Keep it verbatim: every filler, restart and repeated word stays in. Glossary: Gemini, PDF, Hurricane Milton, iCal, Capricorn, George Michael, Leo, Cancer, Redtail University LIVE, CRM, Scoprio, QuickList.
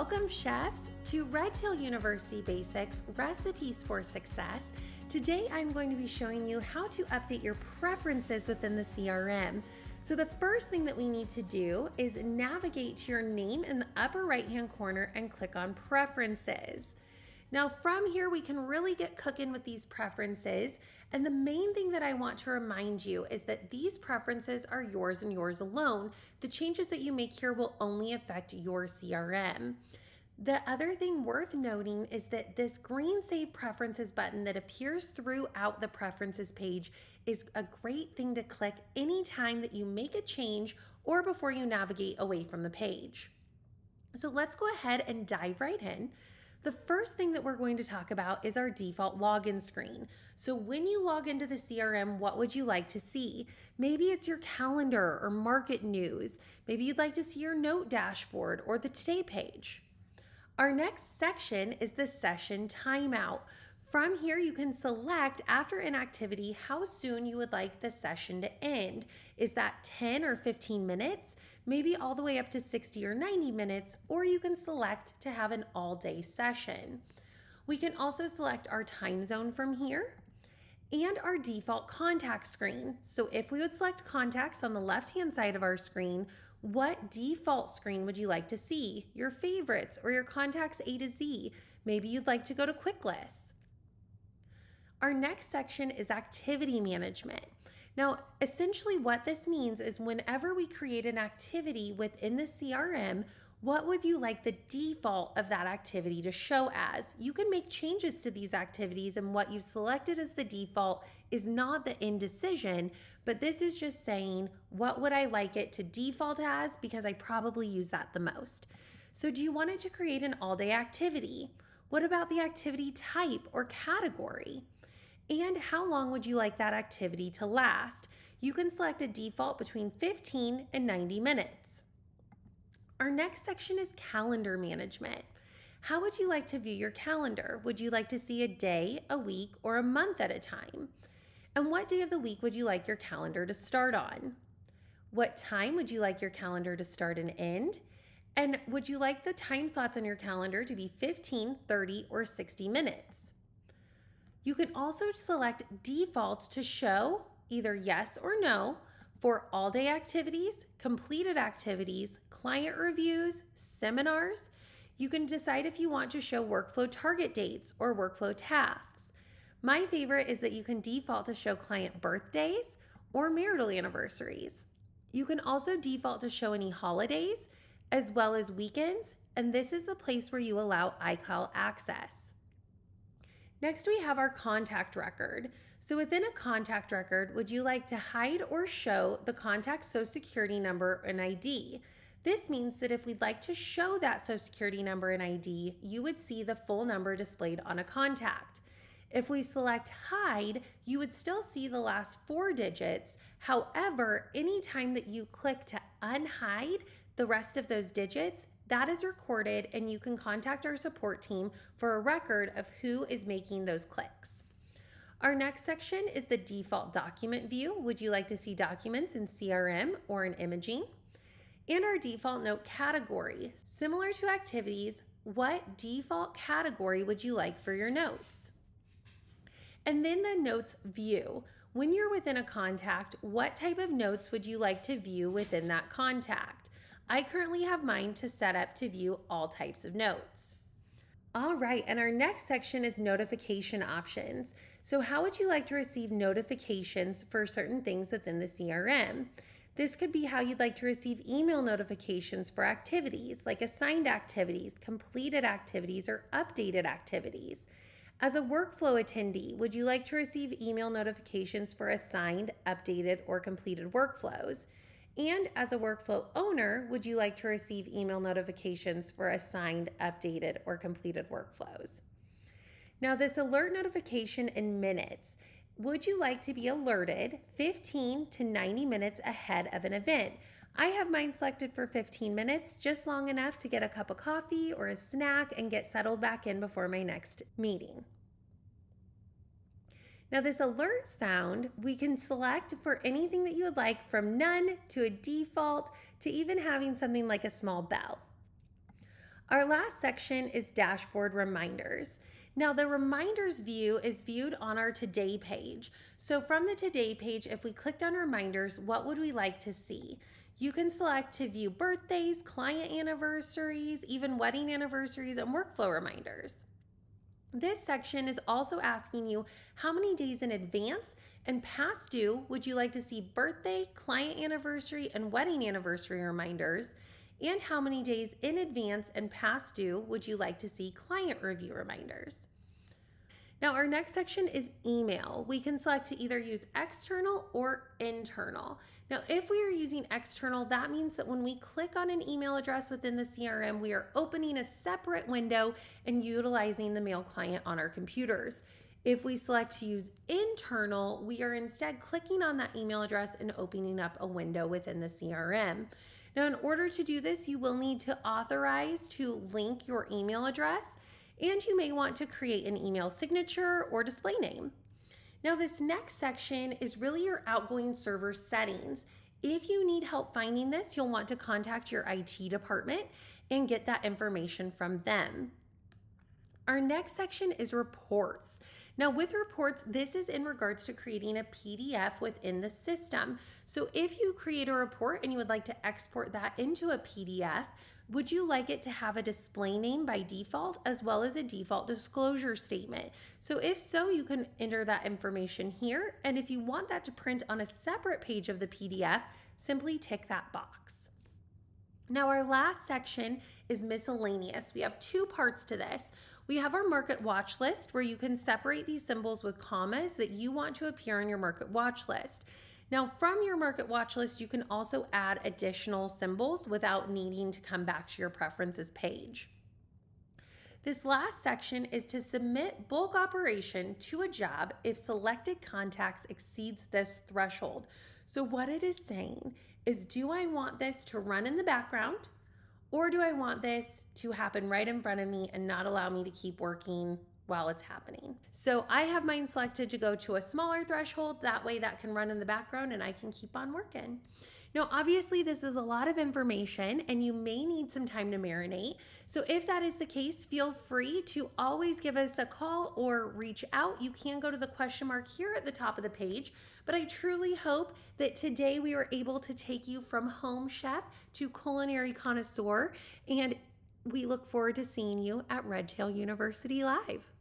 Welcome chefs to Redtail University Basics Recipes for Success. Today I'm going to be showing you how to update your preferences within the C R M. So the first thing that we need to do is navigate to your name in the upper right hand corner and click on Preferences. Now from here, we can really get cooking with these preferences. And the main thing that I want to remind you is that these preferences are yours and yours alone. The changes that you make here will only affect your C R M. The other thing worth noting is that this green Save Preferences button that appears throughout the Preferences page is a great thing to click anytime that you make a change or before you navigate away from the page. So let's go ahead and dive right in. The first thing that we're going to talk about is our default login screen. So when you log into the C R M, what would you like to see? Maybe it's your calendar or market news. Maybe you'd like to see your note dashboard or the today page. Our next section is the session timeout. From here, you can select after an activity how soon you would like the session to end. Is that ten or fifteen minutes? Maybe all the way up to sixty or ninety minutes, or you can select to have an all-day session. We can also select our time zone from here and our default contact screen. So if we would select contacts on the left-hand side of our screen, what default screen would you like to see? Your favorites or your contacts A to Z. Maybe you'd like to go to QuickList. Our next section is activity management. Now, essentially what this means is whenever we create an activity within the C R M, what would you like the default of that activity to show as? You can make changes to these activities, and what you've selected as the default is not the end decision, but this is just saying, what would I like it to default as, because I probably use that the most. So do you want it to create an all-day activity? What about the activity type or category? And how long would you like that activity to last? You can select a default between fifteen and ninety minutes. Our next section is calendar management. How would you like to view your calendar? Would you like to see a day, a week, or a month at a time? And what day of the week would you like your calendar to start on? What time would you like your calendar to start and end? And would you like the time slots on your calendar to be fifteen, thirty, or sixty minutes? You can also select default to show either yes or no for all-day activities, completed activities, client reviews, seminars. You can decide if you want to show workflow target dates or workflow tasks. My favorite is that you can default to show client birthdays or marital anniversaries. You can also default to show any holidays as well as weekends, and this is the place where you allow iCal access. Next, we have our contact record. So within a contact record, would you like to hide or show the contact's social security number and I D? This means that if we'd like to show that social security number and I D, you would see the full number displayed on a contact. If we select hide, you would still see the last four digits. However, anytime that you click to unhide the rest of those digits, that is recorded, and you can contact our support team for a record of who is making those clicks. Our next section is the default document view. Would you like to see documents in C R M or in imaging? And our default note category. Similar to activities, what default category would you like for your notes? And then the notes view. When you're within a contact, what type of notes would you like to view within that contact? I currently have mine to set up to view all types of notes. All right, and our next section is notification options. So how would you like to receive notifications for certain things within the C R M? This could be how you'd like to receive email notifications for activities, like assigned activities, completed activities, or updated activities. As a workflow attendee, would you like to receive email notifications for assigned, updated, or completed workflows? And as a workflow owner, would you like to receive email notifications for assigned, updated, or completed workflows? Now, this alert notification in minutes. Would you like to be alerted fifteen to ninety minutes ahead of an event? I have mine selected for fifteen minutes, just long enough to get a cup of coffee or a snack and get settled back in before my next meeting. Now this alert sound, we can select for anything that you would like, from none to a default to even having something like a small bell. Our last section is dashboard reminders. Now the reminders view is viewed on our today page. So from the today page, if we clicked on reminders, what would we like to see? You can select to view birthdays, client anniversaries, even wedding anniversaries, and workflow reminders. This section is also asking you how many days in advance and past due would you like to see birthday, client anniversary, and wedding anniversary reminders, and how many days in advance and past due would you like to see client review reminders. Now our next section is email. We can select to either use external or internal. Now if we are using external, that means that when we click on an email address within the C R M, we are opening a separate window and utilizing the mail client on our computers. If we select to use internal, we are instead clicking on that email address and opening up a window within the C R M. Now, in order to do this, you will need to authorize to link your email address, and you may want to create an email signature or display name. Now, this next section is really your outgoing server settings. If you need help finding this, you'll want to contact your I T department and get that information from them. Our next section is reports. Now with reports, this is in regards to creating a P D F within the system. So if you create a report and you would like to export that into a P D F, would you like it to have a display name by default as well as a default disclosure statement? So if so, you can enter that information here. And if you want that to print on a separate page of the P D F, simply tick that box. Now our last section is miscellaneous. We have two parts to this. We have our market watch list where you can separate these symbols with commas that you want to appear in your market watch list. Now from your market watch list, you can also add additional symbols without needing to come back to your preferences page. This last section is to submit bulk operation to a job if selected contacts exceeds this threshold. So what it is saying is, do I want this to run in the background? Or do I want this to happen right in front of me and not allow me to keep working while it's happening? So I have mine selected to go to a smaller threshold. That way that can run in the background and I can keep on working. Now, obviously this is a lot of information and you may need some time to marinate. So if that is the case, feel free to always give us a call or reach out. You can go to the question mark here at the top of the page, but I truly hope that today we were able to take you from home chef to culinary connoisseur, and we look forward to seeing you at Redtail University Live.